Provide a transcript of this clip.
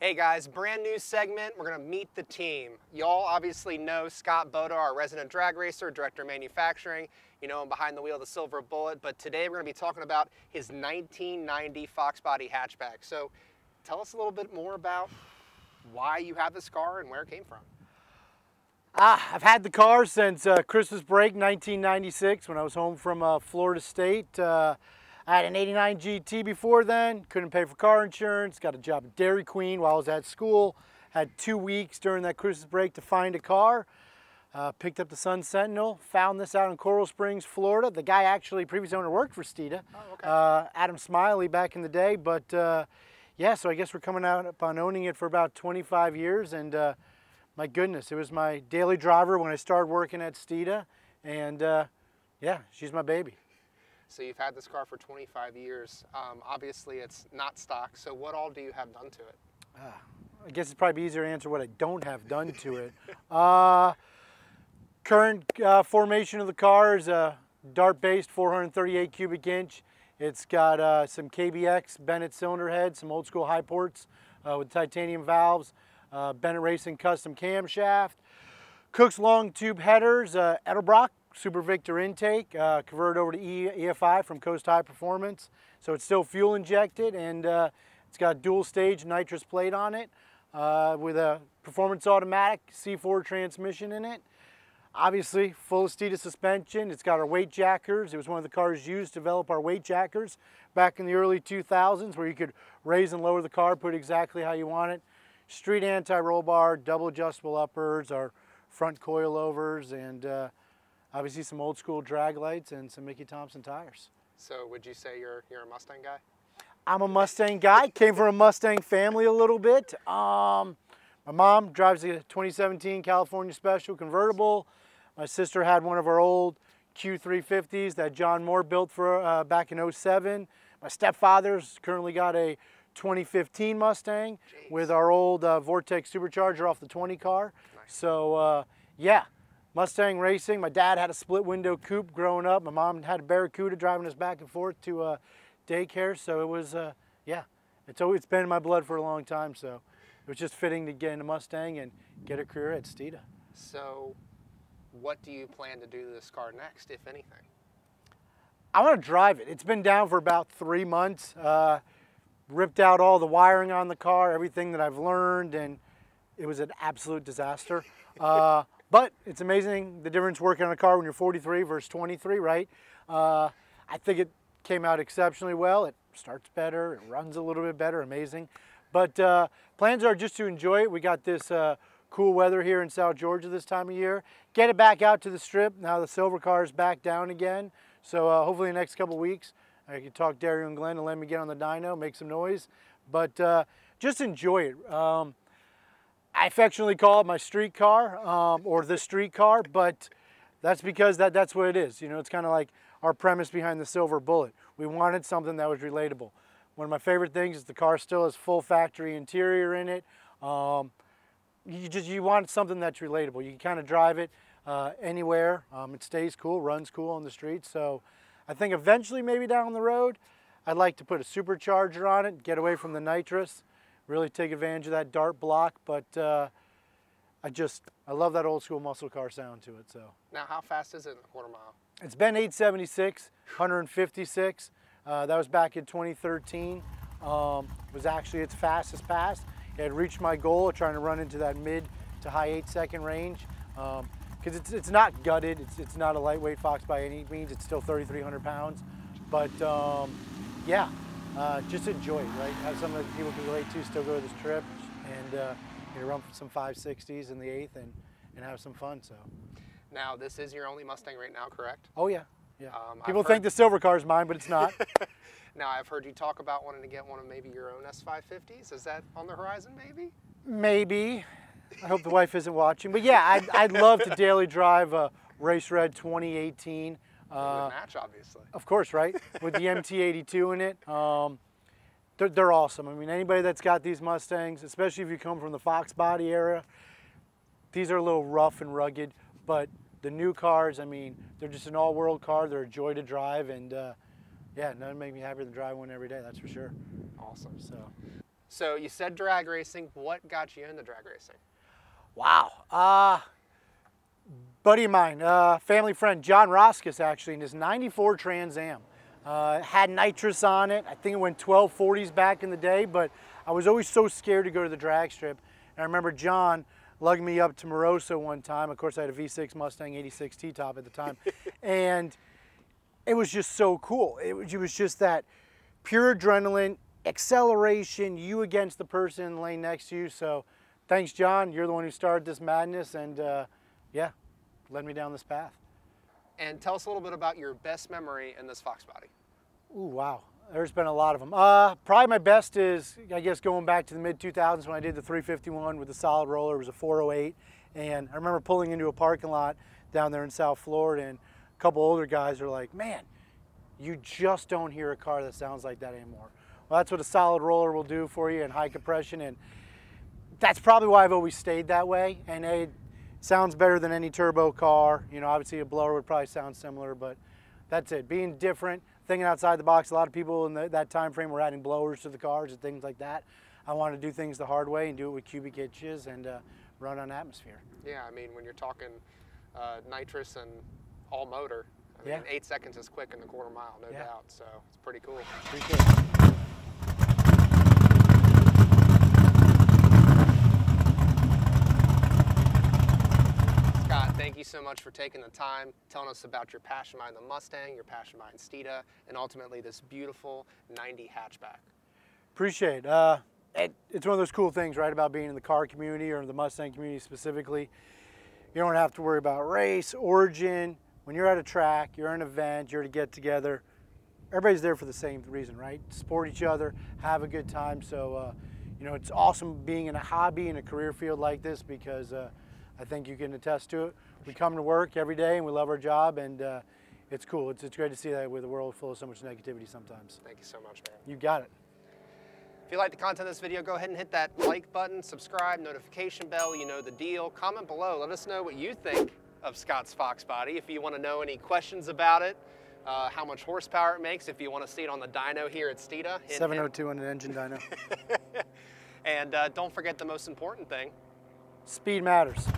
Hey guys, brand new segment. We're gonna meet the team. Y'all obviously know Scott Boda, our resident drag racer, director of manufacturing. You know him behind the wheel of the Silver Bullet, but today we're gonna be talking about his 1990 Fox Body hatchback. So tell us a little bit more about why you have this car and where it came from. I've had the car since Christmas break 1996 when I was home from Florida State. I had an 89 GT before then, couldn't pay for car insurance, got a job at Dairy Queen while I was at school, had 2 weeks during that Christmas break to find a car, picked up the Sun Sentinel, found this out in Coral Springs, Florida. The guy actually, previous owner, worked for Steeda, Adam Smiley back in the day, but yeah, so I guess we're coming out upon owning it for about 25 years, and my goodness, it was my daily driver when I started working at Steeda, and yeah, she's my baby. So you've had this car for 25 years. Obviously it's not stock, so what all do you have done to it? I guess it's probably easier to answer what I don't have done to it. Current formation of the car is a Dart-based 438 cubic inch. It's got some KBX Bennett cylinder heads, some old school high ports with titanium valves, Bennett Racing custom camshaft, Cook's long tube headers, Edelbrock Super Victor intake, converted over to EFI from Coast High Performance. So it's still fuel injected, and it's got dual stage nitrous plate on it with a performance automatic C4 transmission in it. Obviously full Steeda suspension. It's got our weight jackers. It was one of the cars used to develop our weight jackers back in the early 2000s, where you could raise and lower the car, put exactly how you want it. Street anti-roll bar, double adjustable uppers, our front coilovers, and obviously some old school drag lights and some Mickey Thompson tires. So would you say you're a Mustang guy? I'm a Mustang guy. Came from a Mustang family a little bit. My mom drives a 2017 California Special convertible. My sister had one of our old Q350s that John Moore built for back in 07. My stepfather's currently got a 2015 Mustang with our old Vortech Supercharger off the 20 car. Nice. So yeah. Mustang racing. My dad had a split window coupe growing up. My mom had a Barracuda driving us back and forth to daycare. So it was, yeah, it's always been in my blood for a long time. So it was just fitting to get into Mustang and get a career at Steeda. So what do you plan to do to this car next, if anything? I want to drive it. It's been down for about 3 months. Ripped out all the wiring on the car, everything that I've learned, and it was an absolute disaster. But it's amazing the difference working on a car when you're 43 versus 23, right? I think it came out exceptionally well. It starts better, it runs a little bit better, amazing. But plans are just to enjoy it. We got this cool weather here in South Georgia this time of year. Get it back out to the strip. Now the silver car is back down again. So hopefully in the next couple weeks, I can talk Dario and Glenn and let me get on the dyno, make some noise. But just enjoy it. I affectionately call it my street car, or the street car, but that's because that's what it is. You know, it's kind of like our premise behind the Silver Bullet. We wanted something that was relatable. One of my favorite things is the car still has full factory interior in it. You want something that's relatable. You can kind of drive it anywhere. It stays cool, runs cool on the street. So I think eventually, maybe down the road, I'd like to put a supercharger on it, get away from the nitrous. Really take advantage of that Dart block, but I love that old school muscle car sound to it. So now, how fast is it in a quarter mile? It's been 876, 156. That was back in 2013. Was actually its fastest pass. It had reached my goal of trying to run into that mid to high 8 second range. Because it's not gutted. It's not a lightweight Fox by any means. It's still 3,300 pounds, but yeah. Just enjoy it, right? Have something that people can relate to, still go to this trip, and run some 560s in the 8th and have some fun. So, now, this is your only Mustang right now, correct? Oh, yeah. Yeah. People think the silver car is mine, but it's not. Now, I've heard you talk about wanting to get one of maybe your own S550s. Is that on the horizon, maybe? Maybe. I hope the wife isn't watching. But, yeah, I'd love to daily drive a Race Red 2018. Match, obviously. Of course, right? With the MT82 in it. They're awesome. I mean, anybody that's got these Mustangs, especially if you come from the Fox Body era, these are a little rough and rugged, but the new cars, I mean, they're just an all-world car. They're a joy to drive, and yeah, nothing makes me happier than driving one every day, that's for sure. Awesome. So. So you said drag racing. What got you into drag racing? Wow. Buddy of mine, family friend, John Roskus, actually, in his 94 Trans Am. Had nitrous on it. I think it went 1240s back in the day, but I was always so scared to go to the drag strip. And I remember John lugged me up to Moroso one time. Of course, I had a V6 Mustang 86 T-top at the time. And it was just so cool. It was just that pure adrenaline, acceleration, you against the person in the lane next to you. So thanks, John. You're the one who started this madness and, yeah, led me down this path. And tell us a little bit about your best memory in this Fox Body. Ooh, wow. There's been a lot of them. Probably my best is, I guess, going back to the mid-2000s when I did the 351 with the solid roller. It was a 408. And I remember pulling into a parking lot down there in South Florida, and a couple older guys are like, man, you just don't hear a car that sounds like that anymore. Well, that's what a solid roller will do for you, and high compression. And that's probably why I've always stayed that way. And it sounds better than any turbo car. You know, obviously a blower would probably sound similar, but that's it. Being different, thinking outside the box. A lot of people in that time frame were adding blowers to the cars and things like that. I wanted to do things the hard way and do it with cubic inches and run on atmosphere. Yeah, I mean, when you're talking nitrous and all motor, I mean, 8 seconds is quick in the quarter mile, no doubt. So it's pretty cool. Appreciate it. Thank you so much for taking the time, telling us about your passion behind the Mustang, your passion behind Steeda, and ultimately this beautiful 90 hatchback. Appreciate it. It's one of those cool things, right, about being in the car community or the Mustang community specifically. You don't have to worry about race, origin. When you're at a track, you're at an event, you're at a get-together, everybody's there for the same reason, right? Support each other, have a good time. So, you know, it's awesome being in a hobby and a career field like this because I think you can attest to it. We come to work every day and we love our job, and it's cool. It's great to see that with a world full of so much negativity sometimes. Thank you so much, man. You got it. If you like the content of this video, go ahead and hit that like button, subscribe, notification bell, you know the deal. Comment below, let us know what you think of Scott's Fox Body. If you want to know any questions about it, how much horsepower it makes, if you want to see it on the dyno here at Steeda. 702 on an engine dyno. And don't forget the most important thing. Speed matters.